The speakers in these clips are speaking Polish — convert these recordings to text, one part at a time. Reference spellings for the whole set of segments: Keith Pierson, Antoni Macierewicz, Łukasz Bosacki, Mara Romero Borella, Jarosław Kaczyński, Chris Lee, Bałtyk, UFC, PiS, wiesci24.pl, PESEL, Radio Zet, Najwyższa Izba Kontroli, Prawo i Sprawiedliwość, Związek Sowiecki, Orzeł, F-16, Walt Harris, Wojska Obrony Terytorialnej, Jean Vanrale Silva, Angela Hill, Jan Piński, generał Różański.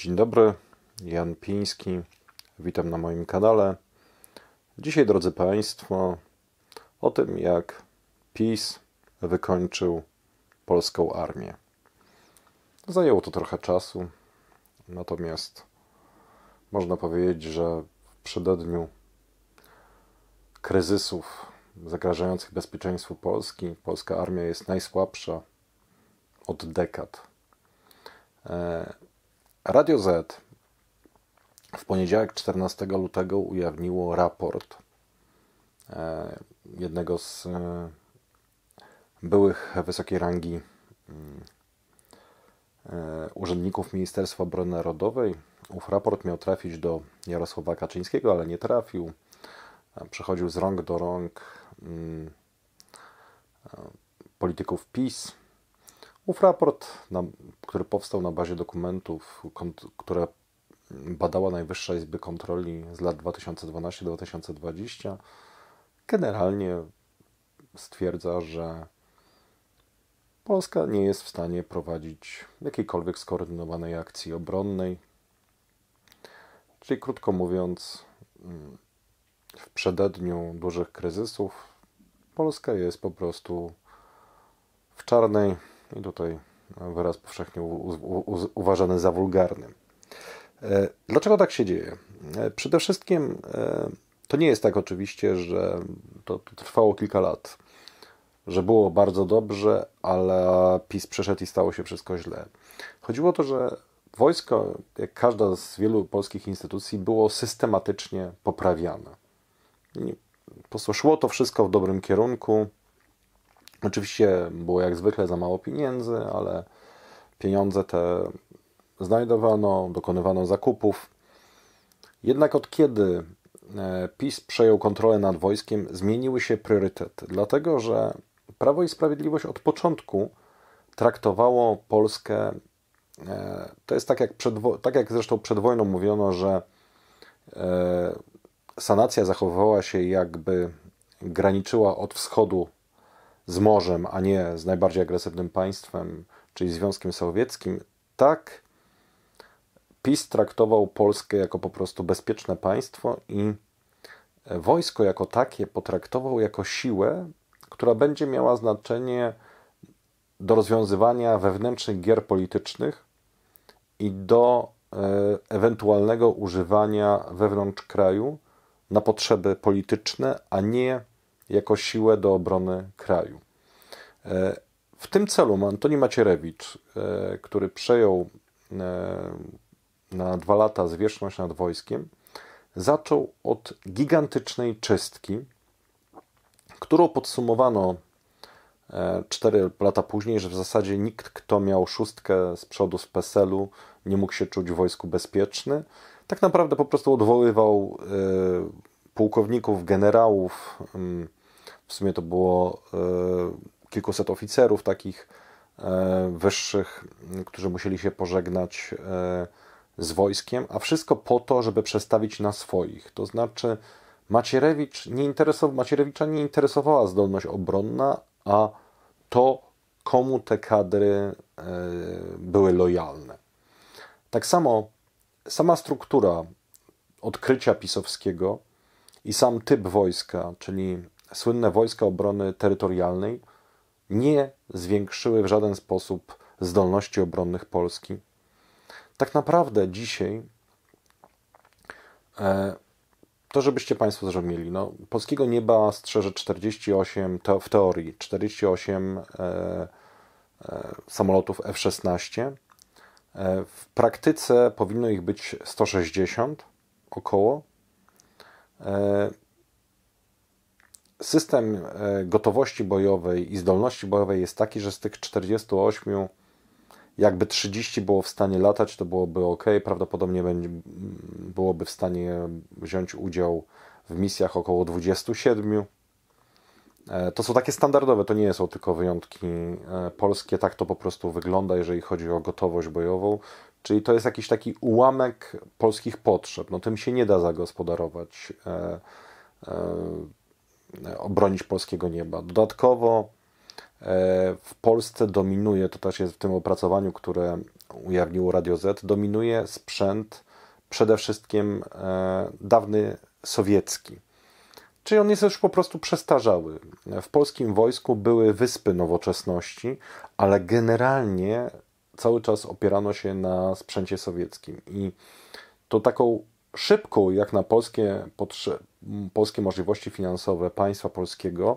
Dzień dobry, Jan Piński, witam na moim kanale. Dzisiaj, drodzy Państwo, o tym, jak PiS wykończył polską armię. Zajęło to trochę czasu, natomiast można powiedzieć, że w przededniu kryzysów zagrażających bezpieczeństwu Polski, polska armia jest najsłabsza od dekad. Radio Zet w poniedziałek 14 lutego ujawniło raport jednego z byłych wysokiej rangi urzędników Ministerstwa Obrony Narodowej. Ów raport miał trafić do Jarosława Kaczyńskiego, ale nie trafił. Przechodził z rąk do rąk polityków PiS. Ów raport, który powstał na bazie dokumentów, które badała Najwyższa Izba Kontroli z lat 2012-2020, generalnie stwierdza, że Polska nie jest w stanie prowadzić jakiejkolwiek skoordynowanej akcji obronnej. Czyli krótko mówiąc, w przededniu dużych kryzysów Polska jest po prostu w czarnej, i tutaj wyraz powszechnie uważany za wulgarny. Dlaczego tak się dzieje? Przede wszystkim to nie jest tak oczywiście, że to trwało kilka lat, że było bardzo dobrze, ale PiS przeszedł i stało się wszystko źle. Chodziło o to, że wojsko, jak każda z wielu polskich instytucji, było systematycznie poprawiane. Po prostu szło to wszystko w dobrym kierunku. Oczywiście było jak zwykle za mało pieniędzy, ale pieniądze te znajdowano, dokonywano zakupów. Jednak od kiedy PiS przejął kontrolę nad wojskiem, zmieniły się priorytety, dlatego że Prawo i Sprawiedliwość od początku traktowało Polskę, to jest tak jak zresztą przed wojną mówiono, że sanacja zachowywała się jakby graniczyła od wschodu z morzem, a nie z najbardziej agresywnym państwem, czyli Związkiem Sowieckim. Tak PiS traktował Polskę jako po prostu bezpieczne państwo i wojsko jako takie potraktował jako siłę, która będzie miała znaczenie do rozwiązywania wewnętrznych gier politycznych i do ewentualnego używania wewnątrz kraju na potrzeby polityczne, a nie jako siłę do obrony kraju. W tym celu Antoni Macierewicz, który przejął na 2 lata zwierzchność nad wojskiem, zaczął od gigantycznej czystki, którą podsumowano 4 lata później, że w zasadzie nikt, kto miał 6 z przodu z PESEL-u, nie mógł się czuć w wojsku bezpieczny. Tak naprawdę po prostu odwoływał pułkowników, generałów, w sumie to było kilkuset oficerów takich wyższych, którzy musieli się pożegnać z wojskiem, a wszystko po to, żeby przestawić na swoich. To znaczy Macierewicza nie interesowała zdolność obronna, a to, komu te kadry były lojalne. Tak samo sama struktura odkrycia pisowskiego i sam typ wojska, czyli słynne Wojska Obrony Terytorialnej, nie zwiększyły w żaden sposób zdolności obronnych Polski. Tak naprawdę dzisiaj, to żebyście Państwo zrozumieli, no, polskiego nieba strzeże 48 samolotów F-16. W praktyce powinno ich być 160 około. System gotowości bojowej i zdolności bojowej jest taki, że z tych 48 jakby 30 było w stanie latać, to byłoby ok. Prawdopodobnie byłoby w stanie wziąć udział w misjach około 27. To są takie standardowe, to nie są tylko wyjątki polskie. Tak to po prostu wygląda, jeżeli chodzi o gotowość bojową. Czyli to jest jakiś taki ułamek polskich potrzeb. No, tym się nie da zagospodarować, obronić polskiego nieba. Dodatkowo w Polsce dominuje, to też jest w tym opracowaniu, które ujawniło Radio Zet, dominuje sprzęt przede wszystkim dawny sowiecki. Czyli on jest już po prostu przestarzały. W polskim wojsku były wyspy nowoczesności, ale generalnie cały czas opierano się na sprzęcie sowieckim. I to taką szybką, jak na polskie możliwości finansowe państwa polskiego,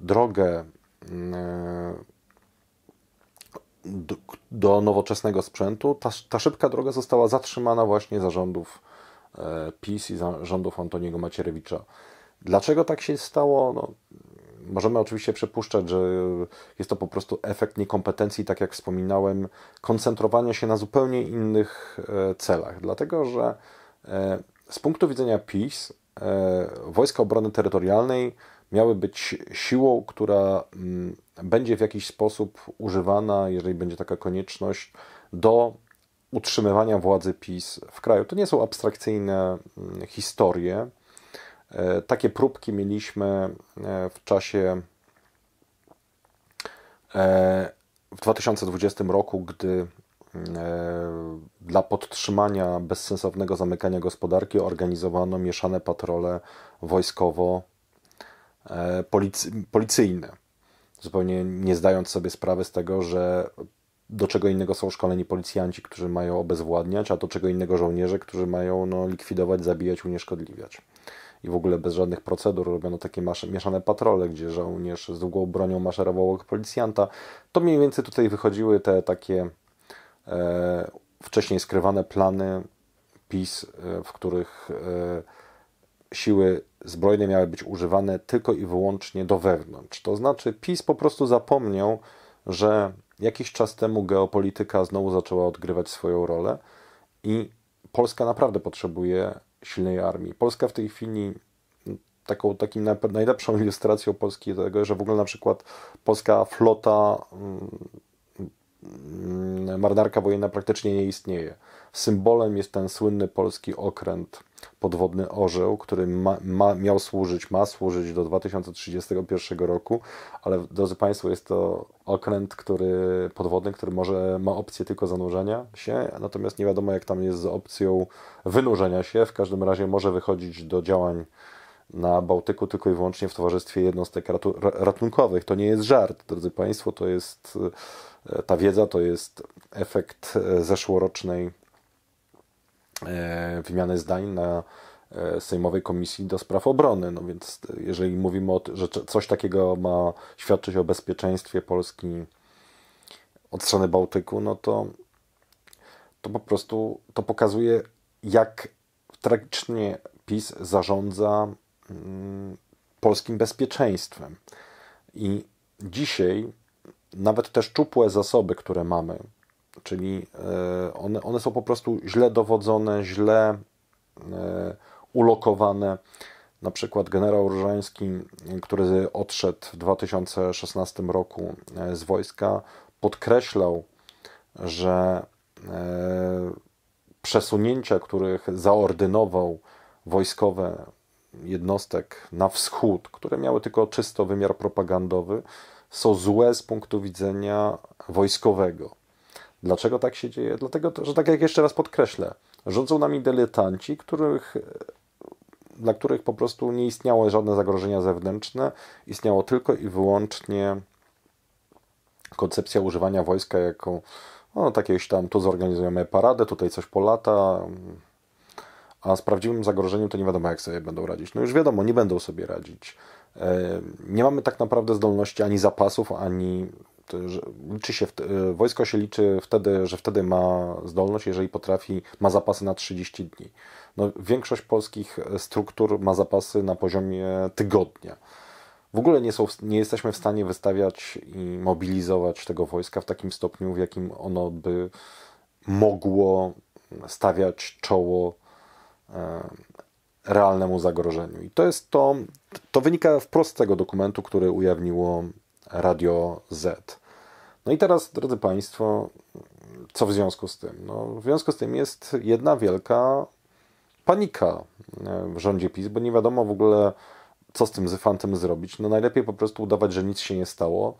drogę do nowoczesnego sprzętu, ta szybka droga została zatrzymana właśnie za rządów PiS i za rządów Antoniego Macierewicza. Dlaczego tak się stało? No, możemy oczywiście przypuszczać, że jest to po prostu efekt niekompetencji, tak jak wspominałem, koncentrowania się na zupełnie innych celach. Dlatego, że z punktu widzenia PiS Wojska Obrony Terytorialnej miały być siłą, która będzie w jakiś sposób używana, jeżeli będzie taka konieczność, do utrzymywania władzy PiS w kraju. To nie są abstrakcyjne historie. Takie próbki mieliśmy w czasie w 2020 roku, gdy dla podtrzymania bezsensownego zamykania gospodarki organizowano mieszane patrole wojskowo-policyjne. Zupełnie nie zdając sobie sprawy z tego, że do czego innego są szkoleni policjanci, którzy mają obezwładniać, a do czego innego żołnierze, którzy mają likwidować, zabijać, unieszkodliwiać. I w ogóle bez żadnych procedur robiono takie mieszane patrole, gdzie żołnierz z długą bronią maszerował obok policjanta. To mniej więcej tutaj wychodziły te takie wcześniej skrywane plany PiS, w których siły zbrojne miały być używane tylko i wyłącznie do wewnątrz. To znaczy PiS po prostu zapomniał, że jakiś czas temu geopolityka znowu zaczęła odgrywać swoją rolę i Polska naprawdę potrzebuje silnej armii. Polska w tej chwili, takim najlepszą ilustracją Polski tego, że w ogóle na przykład polska flota, marynarka wojenna praktycznie nie istnieje. Symbolem jest ten słynny polski okręt podwodny Orzeł, który ma służyć do 2031 roku, ale drodzy Państwo, jest to okręt podwodny, który ma opcję tylko zanurzenia się, natomiast nie wiadomo, jak tam jest z opcją wynurzenia się. W każdym razie może wychodzić do działań na Bałtyku tylko i wyłącznie w towarzystwie jednostek ratunkowych. To nie jest żart, drodzy Państwo, ta wiedza to jest efekt zeszłorocznej wymiany zdań na Sejmowej Komisji do Spraw Obrony. No więc jeżeli mówimy o tym, że coś takiego ma świadczyć o bezpieczeństwie Polski od strony Bałtyku, no to po prostu to pokazuje, jak tragicznie PiS zarządza polskim bezpieczeństwem. I dzisiaj nawet te szczupłe zasoby, które mamy, czyli one są po prostu źle dowodzone, źle ulokowane. Na przykład generał Różański, który odszedł w 2016 roku z wojska, podkreślał, że przesunięcia, których zaordynował wojskowe jednostek na wschód, które miały tylko czysto wymiar propagandowy, są złe z punktu widzenia wojskowego. Dlaczego tak się dzieje? Dlatego, że tak jak jeszcze raz podkreślę, rządzą nami dyletanci, dla których po prostu nie istniały żadne zagrożenia zewnętrzne, istniało tylko i wyłącznie koncepcja używania wojska jako jakieś tam, tu zorganizujemy paradę, tutaj coś polata, a z prawdziwym zagrożeniem to nie wiadomo, jak sobie będą radzić. No już wiadomo, nie będą sobie radzić. Nie mamy tak naprawdę zdolności ani zapasów, ani... Wojsko się liczy wtedy, że wtedy ma zdolność, jeżeli potrafi, ma zapasy na 30 dni. No, większość polskich struktur ma zapasy na poziomie tygodnia. W ogóle nie jesteśmy w stanie wystawiać i mobilizować tego wojska w takim stopniu, w jakim ono by mogło stawiać czoło realnemu zagrożeniu. I to wynika wprost z tego dokumentu, który ujawniło Radio Z. No i teraz, drodzy Państwo, co w związku z tym? No, w związku z tym jest jedna wielka panika w rządzie PiS, bo nie wiadomo w ogóle, co z tym zyfantem zrobić. No najlepiej po prostu udawać, że nic się nie stało.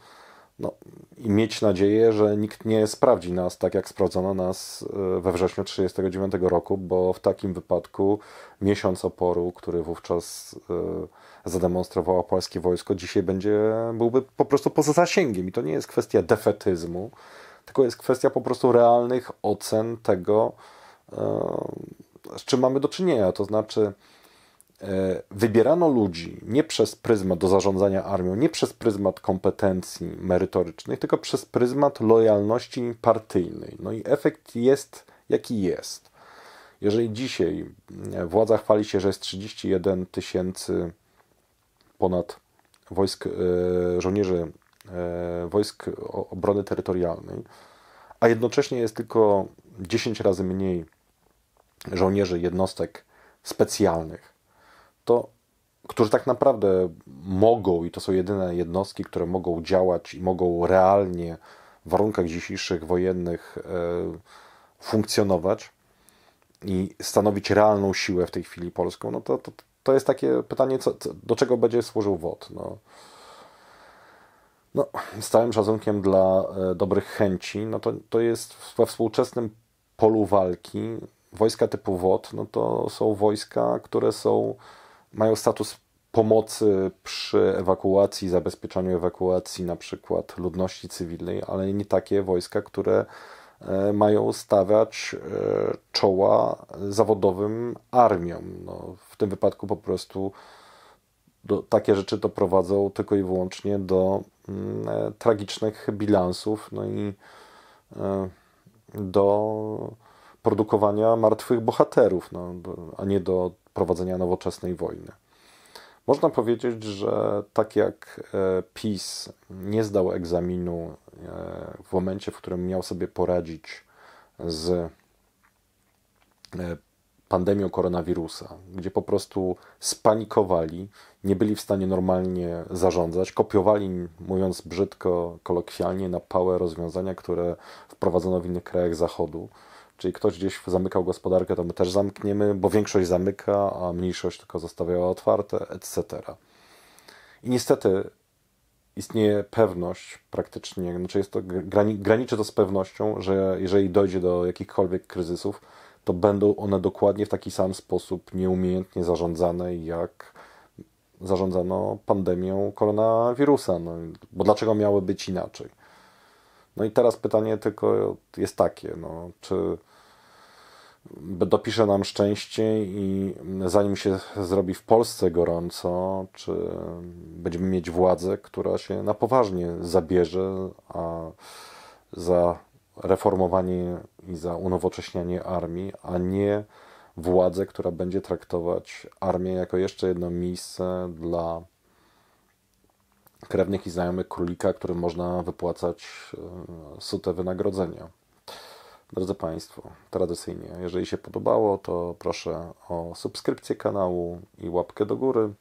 No, i mieć nadzieję, że nikt nie sprawdzi nas tak, jak sprawdzono nas we wrześniu 1939 roku, bo w takim wypadku miesiąc oporu, który wówczas zademonstrowało polskie wojsko, dzisiaj byłby po prostu poza zasięgiem. I to nie jest kwestia defetyzmu, tylko jest kwestia po prostu realnych ocen tego, z czym mamy do czynienia. To znaczy, wybierano ludzi nie przez pryzmat do zarządzania armią, nie przez pryzmat kompetencji merytorycznych, tylko przez pryzmat lojalności partyjnej. No i efekt jest, jaki jest. Jeżeli dzisiaj władza chwali się, że jest 31 tysięcy ponad żołnierzy Wojsk Obrony Terytorialnej, a jednocześnie jest tylko 10 razy mniej żołnierzy jednostek specjalnych, to, którzy tak naprawdę mogą, i to są jedyne jednostki, które mogą działać i mogą realnie w warunkach dzisiejszych wojennych funkcjonować i stanowić realną siłę w tej chwili polską, no to jest takie pytanie, do czego będzie służył WOT. No, z całym szacunkiem dla dobrych chęci, no to jest we współczesnym polu walki wojska typu WOT, no to są wojska, które mają status pomocy przy ewakuacji, zabezpieczaniu ewakuacji na przykład ludności cywilnej, ale nie takie wojska, które mają stawiać czoła zawodowym armiom. No, w tym wypadku po prostu takie rzeczy doprowadzą tylko i wyłącznie do tragicznych bilansów, no i do produkowania martwych bohaterów, no, a nie do prowadzenia nowoczesnej wojny. Można powiedzieć, że tak jak PiS nie zdał egzaminu w momencie, w którym miał sobie poradzić z pandemią koronawirusa, gdzie po prostu spanikowali, nie byli w stanie normalnie zarządzać, kopiowali, mówiąc brzydko, kolokwialnie, na pałę rozwiązania, które wprowadzono w innych krajach Zachodu. Czyli ktoś gdzieś zamykał gospodarkę, to my też zamkniemy, bo większość zamyka, a mniejszość tylko zostawiała otwarte, etc. I niestety istnieje pewność praktycznie, znaczy jest to, graniczy to z pewnością, że jeżeli dojdzie do jakichkolwiek kryzysów, to będą one dokładnie w taki sam sposób nieumiejętnie zarządzane, jak zarządzano pandemią koronawirusa. No, bo dlaczego miały być inaczej? No i teraz pytanie tylko jest takie, no, czy dopisze nam szczęście i zanim się zrobi w Polsce gorąco, czy będziemy mieć władzę, która się na poważnie zabierze, a za reformowanie i za unowocześnianie armii, a nie władzę, która będzie traktować armię jako jeszcze jedno miejsce dla krewnych i znajomych królika, którym można wypłacać sute wynagrodzenia. Drodzy Państwo, tradycyjnie, jeżeli się podobało, to proszę o subskrypcję kanału i łapkę do góry.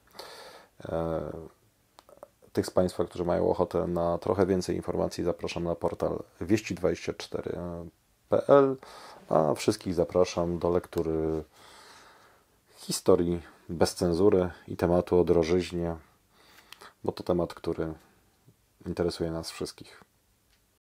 Tych z Państwa, którzy mają ochotę na trochę więcej informacji, zapraszam na portal wiesci24.pl, a wszystkich zapraszam do lektury historii bez cenzury i tematu o drożyźnie, bo to temat, który interesuje nas wszystkich.